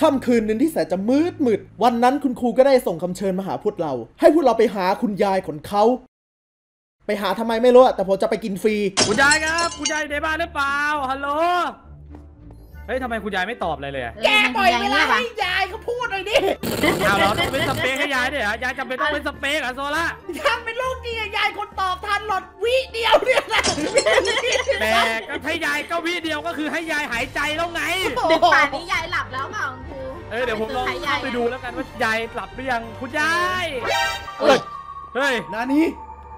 ค่ำคืนหนึ่งที่แสนจะมืดวันนั้นคุณครูก็ได้ส่งคำเชิญมาหาพวกเราให้พวกเราไปหาคุณยายของเขาไปหาทำไมไม่รู้แต่ผมจะไปกินฟรีคุณยายครับคุณยายในบ้านหรือเปล่าฮัลโหลเฮ้ยทำไมคุณยายไม่ตอบเลยเลยแกปล่อยเวลาให้ยายเขาพูดหน่อยดิเอาเราต้องเป็นสเปคให้ยายเนี่ยยายจำเป็นต้องเป็นสเปคอะโซล่ายายเป็นลูกดียายคนตอบทันหลอดวิเดียวเนี่ยแหละแต่ก็ให้ยายก็วิเดียวก็คือให้ยายหายใจแล้วไงเด็กป่านนี้ยายหลับแล้วเปล่าครูเดี๋ยวผมลองเข้าไปดูแล้วกันว่ายายหลับหรือยังคุณยายเฮ้ยนานี่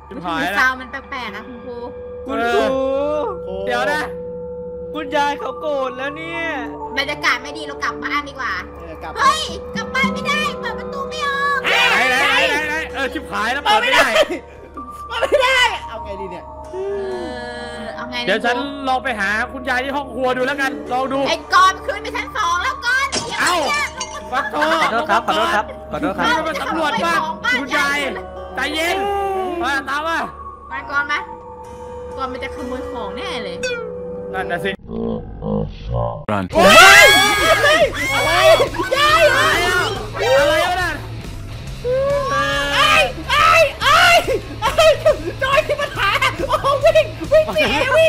คุณยายซาวมันแปลกๆนะคุณครูเดี๋ยวนะคุณยายเขาโกรธแล้วเนี่ยบรรยากาศไม่ดีเรากลับบ้านดีกว่าเฮ้ยกลับบ้านไม่ได้เปิดประตูไม่ออกชิบหายแล้วเปิดไม่ได้เอาไงดีเนี่ยเอาไงเดี๋ยวฉันลองไปหาคุณยายที่ห้องครัวดูแล้วกันลองดูไอ้ก้อนขึ้นไปชั้นสองแล้วก้อนเอ้าฟักโต้ครับขอโทษครับขอโทษครับมาสำรวจบ้านคุณยายใจเย็นมาตามมาก่อนไหมก่อนมันจะขโมยของแน่เลยนั่นนะสิอะไรยายอะไรวะนั่นไอ้จอยที่ปัญหาโอ้วิ่งเอวิ่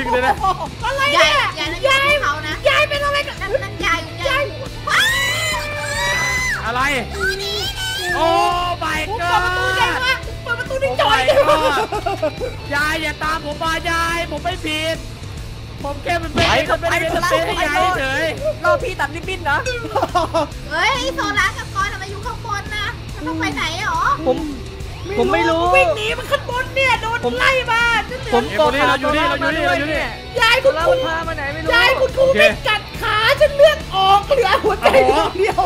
งเลยนะอะไรเนี่ยยายเขานะยายเป็นอะไรกันนั่นยายอะไรโอ้ใบเกินผมไปก็ยายอย่าตามผมมายายผมไม่ผิดผมแค่เป็นเพื่อนเป็นเพื่อนให้ยายเฉยรอพี่ตัดริบบิ้นเหรอเฮ้ยโซล่ากับกอนทำไมอยู่ข้างบนนะมันต้องไปไหนหรอผมไม่รู้วิ่งหนีมันขึ้นบนเนี่ยโดนไล่มาผมเราอยู่นี่ยายคุณครูพามาไหนไม่รู้ยายคุณครูไม่กัดขาฉันเลือดออกเหลือหัวใจเดียว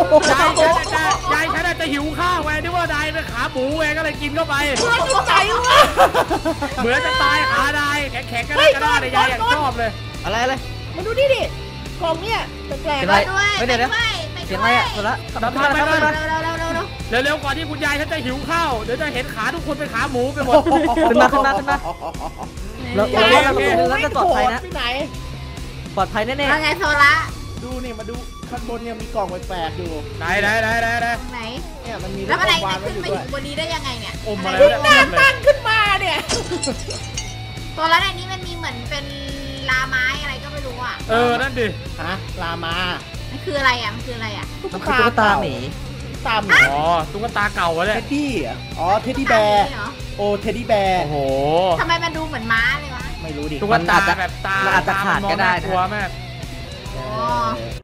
ยายฉันอาจจะหิวข้าวแหวนที่ว่านายเป็นขาหมูแหวนก็เลยกินเข้าไปเพื่อนหัวใจว่ะเหมือนจะตายขาดายแข็งๆก็ได้ยายอย่างชอบเลยอะไรมาดูนี่ดิกล่องเนี่ยแปลกๆไปเดี๋ยวนะเสียงอะไรอ่ะหมดละเร็วๆก่อนที่คุณยายฉันจะหิวข้าวเดี๋ยวจะเห็นขาทุกคนเป็นขาหมูไปหมดขึ้นมาแล้วจะปลอดภัยนะปลอดภัยแน่ๆแล้วไงโซล่าดูนี่มาดูข้างบนเนี่ยมีกล่องแปลกๆอยู่ไหนเนี่ยมันมีแล้วอะไรขึ้นมาอยู่บนนี้ได้ยังไงเนี่ยขึ้นมาตั้งขึ้นมาเนี่ยตัวแล้วในนี้มันมีเหมือนเป็นลาไม้อะไรก็ไม่รู้อ่ะนั่นดิฮะลามามันคืออะไรอ่ะตุ๊กตาหมีตุ๊กตาเก่าเลยเท็ดดี้เท็ดดี้แบร์เท็ดดี้แบร์โอ้โหทำไมมันดูเหมือนม้าเลยวะไม่รู้ดิตุ๊กตาแบบตาขาดก็ได้นะ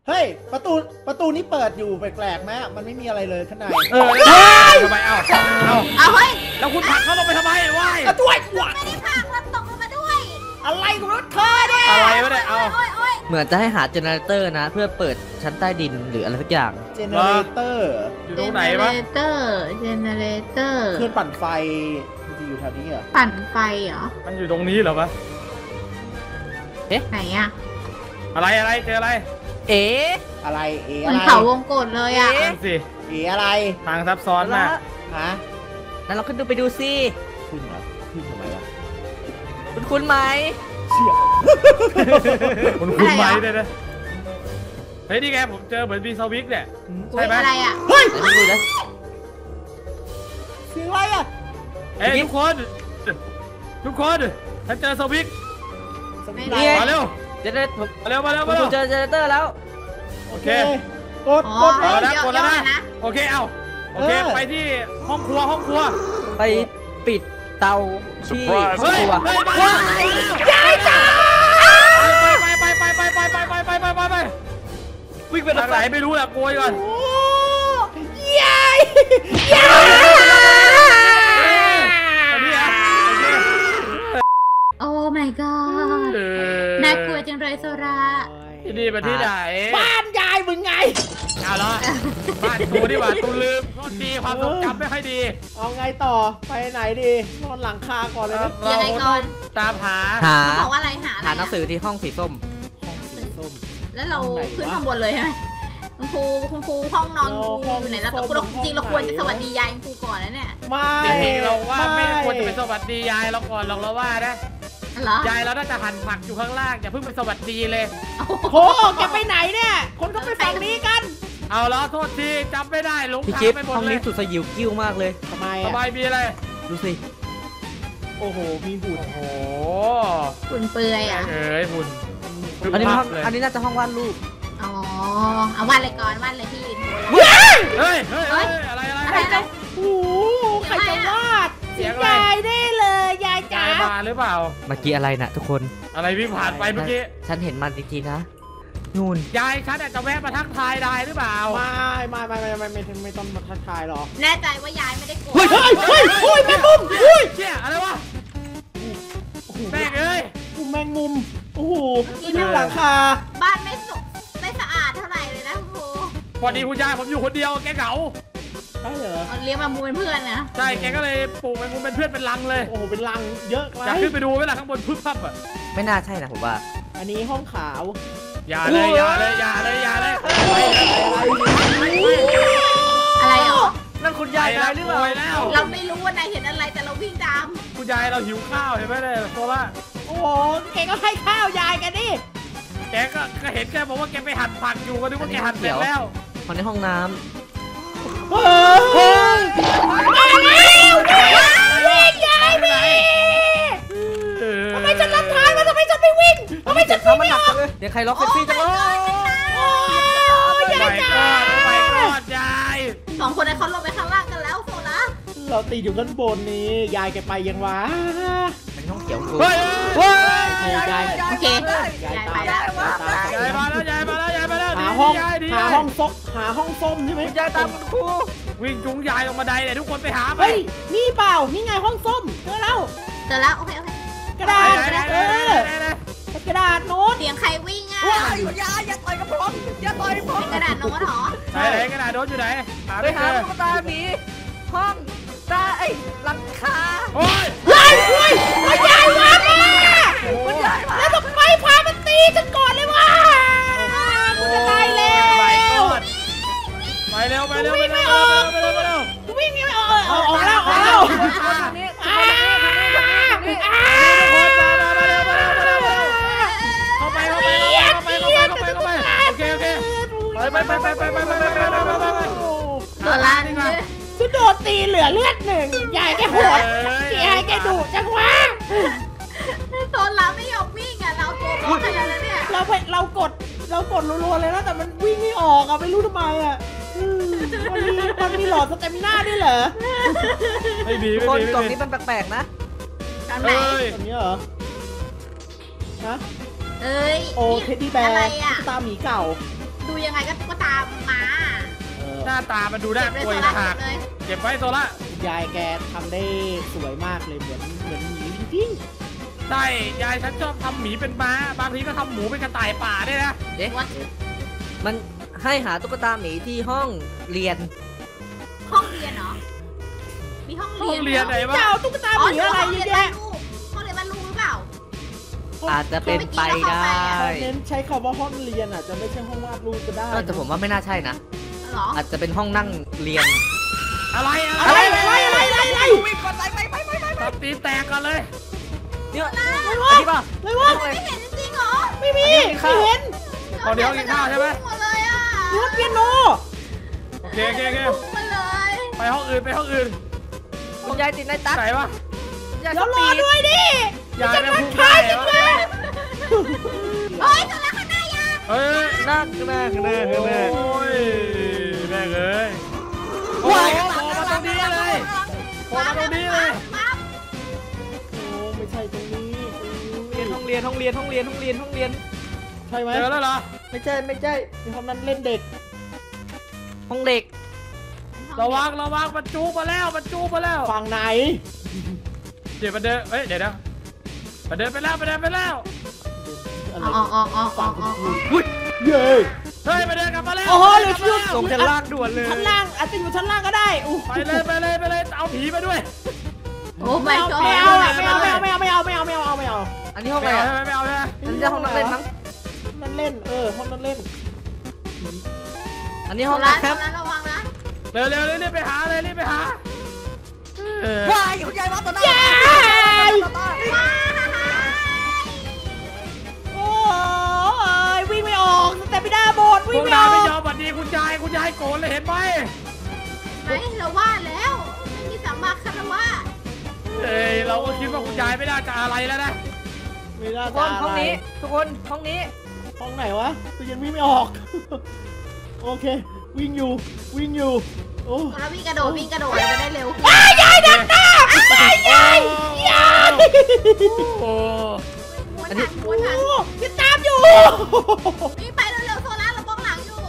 เฮ้ยประตูนี้เปิดอยู่แปลกๆไหมมันไม่มีอะไรเลยข้างในทำไมเอาเฮ้ยแล้วคุณผักเข้าลงไปทำไมวะด้วยขวดไม่ได้ผักมันตกลงมาด้วยอะไรของรถเธอเนี่ยอะไรวะเนี่ยเอาเหมือนจะให้หาเจเนเรเตอร์นะเพื่อเปิดชั้นใต้ดินหรืออะไรสักอย่างเจเนเรเตอร์อยู่ตรงไหนวะเจเนเรเตอร์เครื่องปั่นไฟมันจะอยู่แถวนี้เหรอปั่นไฟเหรอมันอยู่ตรงนี้เหรอวะเอ๊ะไหนอะอะไรเจออะไรเอ๋อะไรเอ๋อะไรเขาวงกดเลยอ่ะนั่นสิเอ๋อะไรทางซับซ้อนมากฮะนั่นเราขึ้นดูไปดูสิขึ้นเหรอขึ้นทำไมวะคุณไหมเชี่ยคุณไหมเลยนะเฮ้ยนี่ไงผมเจอเหมือนบีซาวิกเนี่ยใช่ไหมอะไรอ่ะเฮ้ยเสียงอะไรอ่ะเฮ้ยทุกคนฉันเจอซาวิกมาเร็วเจเนเรเตอร์ผมเจอเจเนเรเตอร์แล้วโอเคกดแล้วนะโอเคเอาโอเคไปที่ห้องครัวไปปิดเตาที่ครัวยายจ้าไปวิ่งไปทางไหนไม่รู้แหละโกยก่อนยายโอ้ my godน่ากลัวจังเลยโซระที่นี่เป็นที่ไหนบ้านยายมึงไงเอาล่ะบ้านตูดีกว่าตูลืมรอดดีความทรงจำไม่ค่อยดีเอาไงต่อไปไหนดีนอนหลังคาก่อนเลยนะยังไงก่อนตามหาบอกว่าอะไรหาหนังสือที่ห้องสีส้มแล้วเราขึ้นข้างบนเลยใช่ไหมคุณครูห้องนอนอยู่ไหนแล้วแต่คุณจริงเราควรจะสวัสดียายคุณครูก่อนนะเนี่ยจริงๆเราว่าไม่ควรจะไปสวัสดียายเราก่อนเราว่านะยายเราน่าจะหั่นผักอยู่ข้างล่างอย่าเพิ่งไปสวัสดีเลยโอ้โหแกไปไหนเนี่ยคนก็ไปฟังดิ เอาแล้วโทษทีจำไม่ได้หลงทางไปหมดเลยห้องนี้สุดสยิวกิ้วมากเลยทำไมอ่ะทำไมมีอะไรดูสิโอ้โหมีบุญโอ้โหบุญเปลือยอ่ะเอ้ยบุญอันนี้อันนี้น่าจะห้องวาดรูปอ๋อเอาวาดเลยก่อนวาดเลยพี่เฮ้ยเฮ้ยเฮ้ยอะไรอะไรโอ้โหใครจะวาดยายได้เลยยายจ๋ามาหรือเปล่าเมื่อกี้อะไรน่ะทุกคนอะไรวิ่งผ่านไปเมื่อกี้ฉันเห็นมันจริงๆนะนู่นยายฉันอาจจะแวะมาทักทายได้หรือเปล่าไม่ต้องมาทักทายหรอกแน่ใจว่ายายไม่ได้โกรธเฮ้ยเฮ้ยเฮ้ยแมงมุมเฮ้ยเชี่ยอะไรวะแม่งเอ้ยแมงมุมโอ้โหอยู่หลังคาบ้านไม่สะอาดเท่าไหร่เลยนะคุณครูพอดีคุณยายผมอยู่คนเดียวแกเหงาใช่เหรอเลี้ยงแมงมุมเป็นเพื่อนนะใช่แกก็เลยปลูกแมงมุมเป็นเพื่อนเป็นรังเลยโอ้โหเป็นรังเยอะเลยจะขึ้นไปดูไหมล่ะข้างบนพึบพับอ่ะไม่น่าใช่นะผมว่าอันนี้ห้องขาวอย่าเลยอย่าเลยอย่าเลยอย่าเลยอะไรหรอนั่นคุณยายนายหรือเปล่าเราไม่รู้ว่านายเห็นอะไรแต่เราวิ่งตามคุณยายเราหิวข้าวเห็นไหมเนี่ยโซล่าโอ้โหแกก็ให้ข้าวยายกันดิแกก็เห็นแกบอกว่าแกไปหั่นผักอยู่ก็นึกว่าแกหั่นเสร็จแล้วตอนนี้ห้องน้ำวิ่งยายมีทำไมฉันรับท้ายมาทำไมฉันไม่วิ่งทำไมฉันวิ่งไม่ออกเดี๋ยวใครล็อกเซ็กซี่จังเลยโอ้ยยายจ้าไปกอดยายสองคนนั้นเขาลงไปข้างล่างกันแล้วโซล่าเราตีอยู่ด้านบนนี้ยายแกไปยังวะมันห้องเขียวเฮ้ยเฮ้ยยายโอเคยายไปแล้วยายมาแล้วยายมาแล้วยายมาแล้วหาห้องซกหาห้องส้มใช่ไหมยายตามคุณครูวิ่งจุงยายลงมาได้เลยทุกคนไปหาไปนี่เปล่านี่ไงห้องส้มเจอแล้วโอเคกระดาษกระดาษโน้ตเสียงใครวิ่งอ่ะอย่าต่อยกับผมอย่าต่อยผมกระดาษโน้ตหรอไหนกระดาษโน้ตอยู่ไหนไปหาตุ๊กตาหมีห้องตาไอ้หลังคาโอ้ยโอ้ยโอ้ยมันใหญ่มากมันใหญ่มากแล้วต้องไปพามันตีจนก่อนเลยว่ะมันจะตายแล้วไปเร็วไปเร็ววิ่งไม่ออกวิ่งไม่ออกออกแล้วโดนล้านมาฉันโดนตีเหลือเลือดหนึ่งยายแกโหดยายแกดุจังวะโดนล้านไม่ออกวิ่งอ่ะเราโกงเขาอย่างนั้นเนี่ยเรากดรัวๆเลยนะแต่มันวิ่งไม่ออกอ่ะไม่รู้ทำไมอ่ะมันมีหลอดสเตมิน่าด้วยเหรอไม่ดีคนกล่องนี้มันแปลกๆนะตรงไหนตรงนี้เหรอฮะเอ้ยโอ้เท็ดดี้แบร์ตาหมีเก่าดูยังไงก็ตุ๊กตามาหน้าตามันดูได้ป่วยหักเก็บไว้โซล่ายายแกทำได้สวยมากเลยเหมือนหมีจริงๆใช่ยายฉันชอบทำหมีเป็นม้าบางทีก็ทำหมูเป็นกระต่ายป่าได้นะเด็กมันให้หาตุ๊กตาหมีที่ห้องเรียนเหรอมีห้องเรียนไหนบ้างเจ้าตุ๊กตาหมีอะไรเยอะแยะอาจจะเป็นไปได้เน้นใช้คำว่าห้องเรียนอาจจะไม่ใช่ห้องวาดรูปก็ได้แต่ผมว่าไม่น่าใช่นะอาจจะเป็นห้องนั่งเรียนอะไรตัดตีแตกกันเลยเนี่ยอะไรวะไม่เห็นจริงเหรอไม่เห็นตอนเดียวกินข้าวใช่ไหมรูดเปียโนโอเคไปห้องอื่นคุณยายติดในตั๊กไหนวะแล้วรอด้วยดิจะมาฆ่าจริงเลยโอ้ยตัวละครหน้ายาเฮ้ยหน้าโอ้ยแม่เลยโอ้ยโผล่มาตรงนี้เลยโอ้ไม่ใช่ตรงนี้ห้องเรียนใช่ไหมเจอแล้วเหรอไม่ใช่มีคนนั้นเล่นเด็กห้องเด็กระวังบรรจุมาแล้วฝั่งไหนเดี๋ยวไปเดินไปแล้วอ๋อฝั่งคุณครูเย้เฮ้ยไปเดินกลับมาแล้วโอ้โหเลยชุดส่งชั้นล่างด่วนเลยชั้นล่างอาจจะอยู่ชั้นล่างก็ได้ไปเลยเอาผีมาด้วยโอ้ไม่เอาไม่เอาอันนี้ห้องอะไรไม่เอาใช่ไหมอันนี้ห้องนั่งเล่นมั้งห้องนั่งเล่นอันนี้ห้องอะไรครับระวังนะเร็วรีบไปหาเลยว้ายคุณยายมาต่อหน้าโอ้ยวิ่งไม่ออกแต่ไม่ได้บอดวิ่งไม่ออกคุณยายไม่ยอมบัดดีคุณยาย ายโกรธเลยเห็นไหมไหนเราว่าแล้วไม่มีสัมมาคารวะเฮ้ยเราก็คิดว่าคุณยายไม่น่าจะอะไรแล้วนะไม่น่าจะอะไรห้องนี้ทุกคนห้องนี้ห้องไหนวะตัวเย็นวิ่งไม่ออกโอเควิ่งอยู่วิ่งอยู่โอ้แล้ววิ่งกระโดดวิ่งกระโดดไปได้เร็วอ้ายยายดักหน้าอ้ายยายยายโอ้อันนี้โอ้ยังตามอยู่วิ่งไปเร็วๆโซล่าเราบ้องหลังอยู่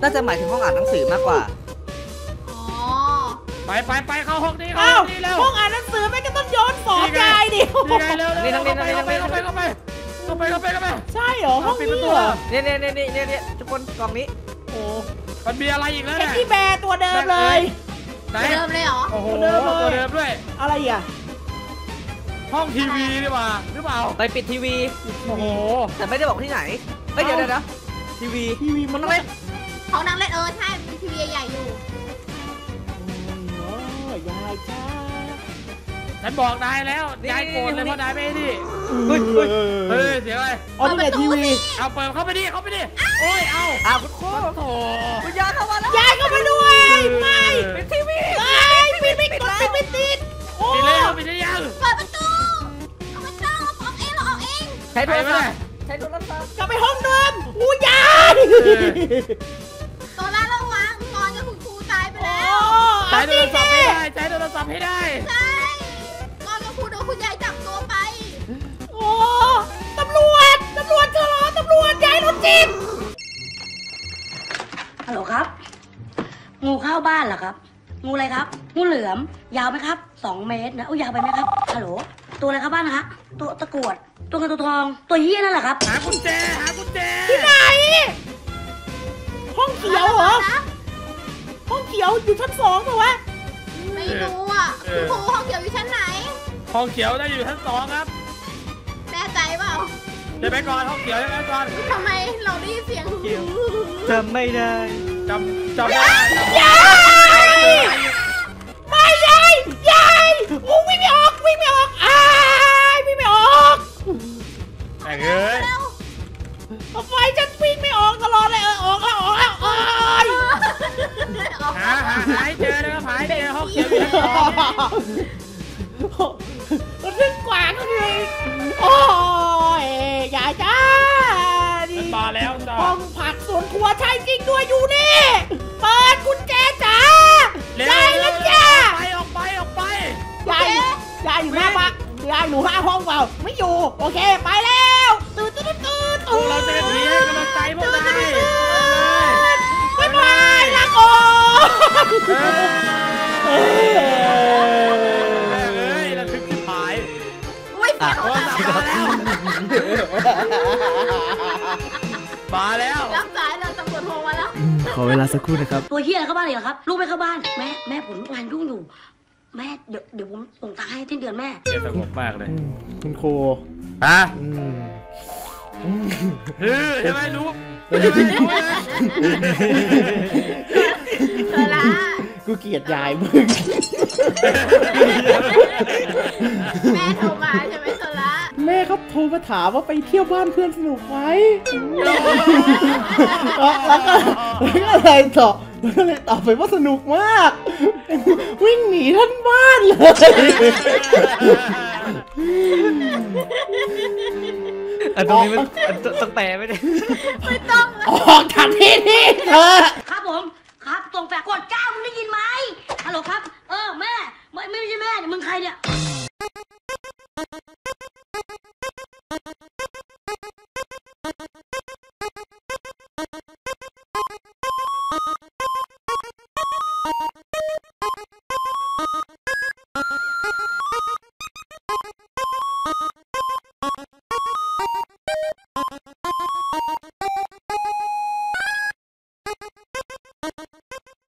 น่าจะหมายถึงห้องอ่านหนังสือมากกว่าอ๋อไปเข้าห้องนี้เข้าห้องนี้แล้วห้องอ่านหนังสือไม่ก็ต้องย้อนสอนยายดินี่ไงเร็วนี่เข้าไปใช่เหรอห้องนี้เหรอเนี่ยทุกคนกล่องนี้โอ้มันมีอะไรอีกแล้วเนี่ยที่แบร์ตัวเดิมเลยตัวเดิมเลยเหรอโอ้โหตัวเดิมด้วยอะไรอ่ะห้องทีวีดีกว่าหรือเปล่าไปปิดทีวีโอ้โหแต่ไม่ได้บอกที่ไหนไม่เดี๋ยวนะทีวีมันอะไรของนั่งเล่นใช่มีทีวีใหญ่อยู่ยายจ้าฉันบอกนายแล้วยายโกรธเลยเพราะนายไม่ดิเฮ้ยเสียอะไรอ๋อนี่แหละทีวีเอาเปิดเข้าไปดิโอ้ยเอาคุณครูโถ่คุณยายเข้ามาแล้วยายเข้ามาด้วยไม่ปิดทีวีไม่ปิดโอ้ยปิดได้ยังเปิดประตูเอามาช่างเราออกเองใช้โทรศัพท์กลับไปห้องเดิมอู้ยายตัวละระวังนอนกับคุณครูตายไปแล้วใช้โทรศัพท์ให้ได้ใช่นอนกับครูโดนคุณยายจับตัวไปโอ้ตำรวจเจอแล้วตำรวจยายโดนจิบฮัลโหลครับงูเข้าบ้านเหรอครับงูอะไรครับงูเหลือมยาวไหมครับ2 เมตรนะโอ้ยาวไปไหมครับฮัลโหลตัวอะไรครับบ้านฮะตัวตะกรวดตัวเงินตัวทองตัวเหี้ยนั่นแหละครับหากุญแจที่ไหนห้องเขียวเหรอห้องเขียวอยู่ชั้น2เหรอวะไม่รู้อ่ะคุณครูห้องเขียวอยู่ชั้นไหนห้องเขียวได้อยู่ชั้น2ครับแน่ใจเปล่าเดี๋ยวไปก่อนห้องเขียวได้ไหมก่อนทำไมเราได้ยินเสียงจำไม่ได้จำได้วิ่งไม่ออกวิ่งไม่ออกแต่เอ้ยทำไมฉันวิ่งไม่ออกตลอดเลยออกแล้วหายเจอนะครับหายเจอห้องเขียวอยู่ชั้น2มันวิ่งกว่าก็เลยโอ้ยยายจ้ามาแล้วจ้าห้องผักสวนครัวใช่จริงด้วยอยู่นี่เปิดกุญแจจ้าใช่แล้วจ้าได้อยู่หน้าปักได้หนูห้าห้องเปล่าไม่อยู่โอเคไปแล้วตื่นเราจะเป็นผีให้กำลังใจพวกนายไปละก่อนเฮ้ยเราถึงที่หายไม่ฝันมาแล้วรับสายเราตำรวจโทรมาแล้วขอเวลาสักครู่นะครับตัวเฮียเข้าบ้านเลยเหรอครับลูกไม่เข้าบ้านแม่ผมงานยุ่งอยู่แม่เดี๋ยวผมส่งตังค์ให้ที่เดือนแม่เดี๋ยวสงบมากเลยคุณครูอ่ะเห็นไหมรู้ตัวละกูเกลียดยายมึงแม่โทรมาใช่ไหมตัวละแม่เขาโทรมาถามว่าไปเที่ยวบ้านเพื่อนสนุกไหมแล้วก็อะไรต่อเลยตอบไปว่าสนุกมากวิ่งหนีท่านบ้านเลยตรงนี้มันต้องแปลไม่ได้ไม่ต้องออกจากที่นี่เถอะ